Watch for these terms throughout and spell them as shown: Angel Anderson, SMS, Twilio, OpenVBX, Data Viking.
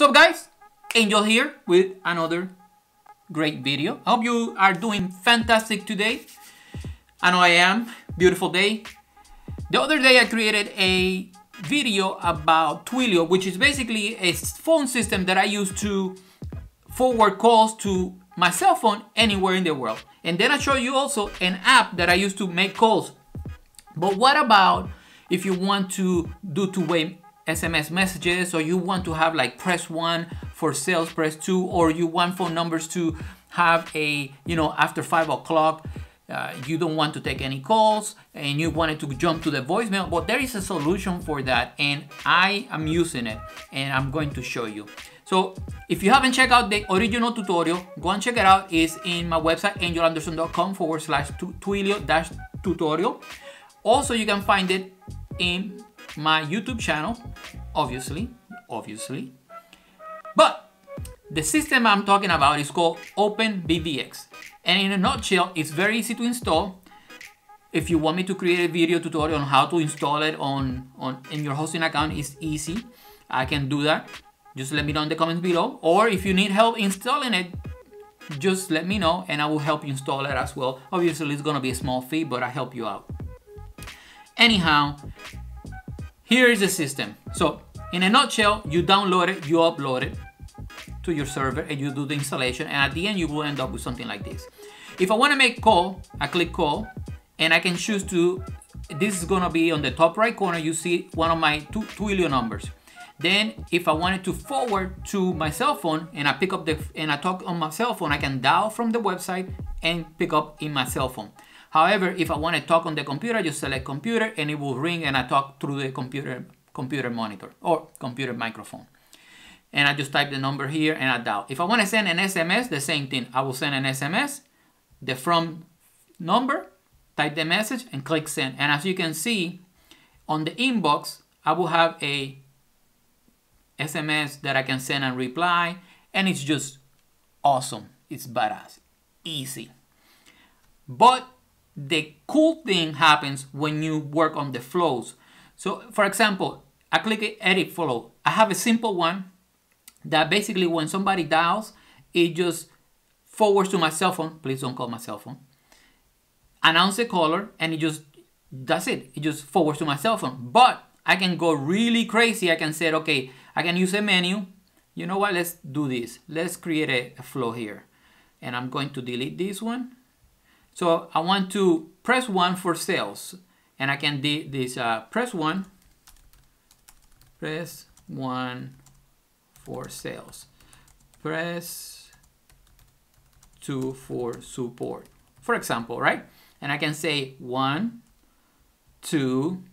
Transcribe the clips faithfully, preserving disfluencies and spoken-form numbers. What's up, guys? Angel here with another great video. I hope you are doing fantastic today. I know I am. Beautiful day. The other day I created a video about Twilio, which is basically a phone system that I use to forward calls to my cell phone anywhere in the world. And then I show you also an app that I use to make calls. But what about if you want to do two-way S M S messages, or you want to have like press one for sales, press two, or you want phone numbers to have a, you know, after five o'clock, uh, you don't want to take any calls and you wanted to jump to the voicemail. But there is a solution for that, and I am using it and I'm going to show you. So if you haven't checked out the original tutorial, go and check it out. It's in my website, angelanderson.com forward slash Twilio dash tutorial. Also, you can find it in my YouTube channel, obviously, obviously. But the system I'm talking about is called OpenVBX. And in a nutshell, it's very easy to install. If you want me to create a video tutorial on how to install it on, on in your hosting account, it's easy. I can do that. Just let me know in the comments below. Or if you need help installing it, just let me know and I will help you install it as well. Obviously, it's gonna be a small fee, but I'll help you out. Anyhow, here is the system. So in a nutshell, you download it, you upload it to your server, and you do the installation, and at the end you will end up with something like this. If I want to make call, I click call, and I can choose to, this is going to be on the top right corner, you see one of my two Twilio numbers. Then if I wanted to forward to my cell phone and I pick up the, and I talk on my cell phone, I can dial from the website and pick up in my cell phone. However, if I want to talk on the computer, I just select computer and it will ring and I talk through the computer computer monitor or computer microphone. And I just type the number here and I dial. If I want to send an S M S, the same thing. I will send an S M S, the from number, type the message and click send. And as you can see on the inbox, I will have a S M S that I can send and reply. And it's just awesome. It's badass, easy. But the cool thing happens when you work on the flows. So for example, I click edit flow. I have a simple one that basically when somebody dials, it just forwards to my cell phone. Please don't call my cell phone. Announce the caller and it just, that's it. It just forwards to my cell phone. But I can go really crazy. I can say, okay, I can use a menu. You know what, let's do this. Let's create a, a flow here. And I'm going to delete this one. So I want to press one for sales, and I can do this uh, press one, press one for sales, press two for support, for example, right? And I can say one, two,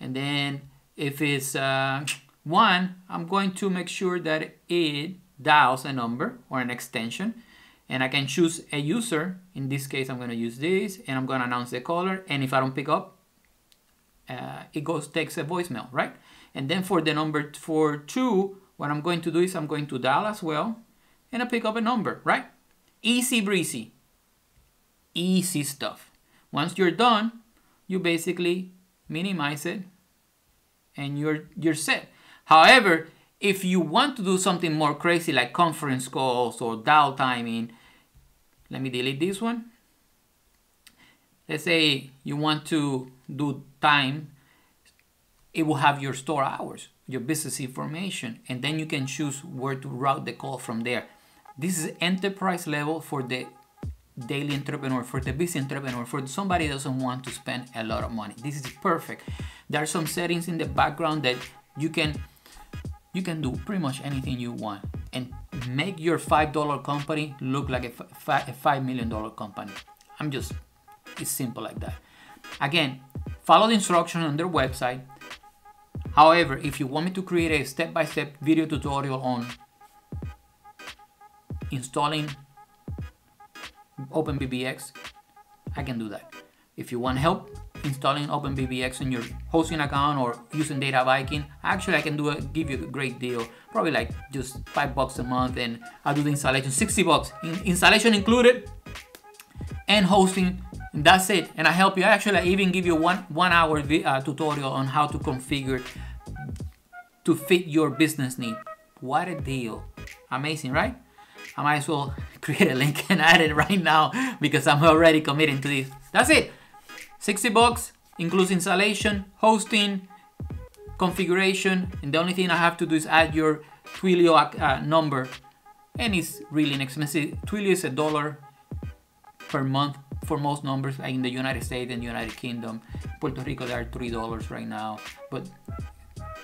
and then if it's uh, one, I'm going to make sure that it dials a number or an extension. And I can choose a user. In this case, I'm gonna use this, and I'm gonna announce the caller. And if I don't pick up, uh, it goes takes a voicemail, right? And then for the number for two, what I'm going to do is I'm going to dial as well, and I pick up a number, right? Easy breezy, easy stuff. Once you're done, you basically minimize it, and you're you're set. However, if you want to do something more crazy like conference calls or dial timing, let me delete this one. Let's say you want to do time, it will have your store hours, your business information, and then you can choose where to route the call from there. This is enterprise level for the daily entrepreneur, for the busy entrepreneur, for somebody who doesn't want to spend a lot of money. This is perfect. There are some settings in the background that you can You can do pretty much anything you want and make your five dollar company look like a five million dollar company. I'm just, it's simple like that. Again, follow the instructions on their website. However, if you want me to create a step-by-step video tutorial on installing OpenVBX, I can do that. If you want help installing OpenVBX on your hosting account or using Data Viking, actually I can do a, give you a great deal, probably like just five bucks a month, and I'll do the installation, sixty bucks, in, installation included, and hosting, and that's it. And I help you. Actually, I even give you one one hour uh, tutorial on how to configure to fit your business need. What a deal. Amazing, right? I might as well create a link and add it right now because I'm already committing to this. That's it. sixty bucks, includes installation, hosting, configuration, and the only thing I have to do is add your Twilio uh, number, and it's really inexpensive. Twilio is a dollar per month for most numbers, like in the United States and United Kingdom. Puerto Rico, they are three dollars right now, but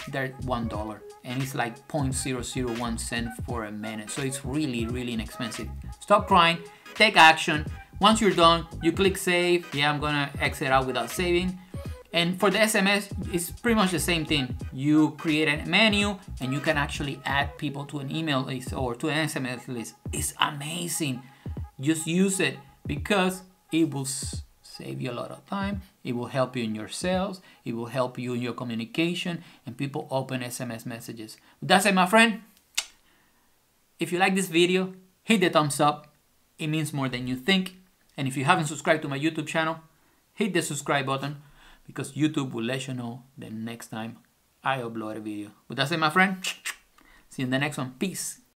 they're one dollar, and it's like zero point zero zero one cent for a minute, so it's really, really inexpensive. Stop crying, take action. Once you're done, you click save. Yeah, I'm gonna exit out without saving. And for the S M S, it's pretty much the same thing. You create a menu and you can actually add people to an email list or to an S M S list. It's amazing. Just use it because it will save you a lot of time. It will help you in your sales. It will help you in your communication, and people open S M S messages. That's it, my friend. If you like this video, hit the thumbs up. It means more than you think. And if you haven't subscribed to my YouTube channel, hit the subscribe button, because YouTube will let you know the next time I upload a video. But that's it, my friend. See you in the next one. Peace.